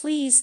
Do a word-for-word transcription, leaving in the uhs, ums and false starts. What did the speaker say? Please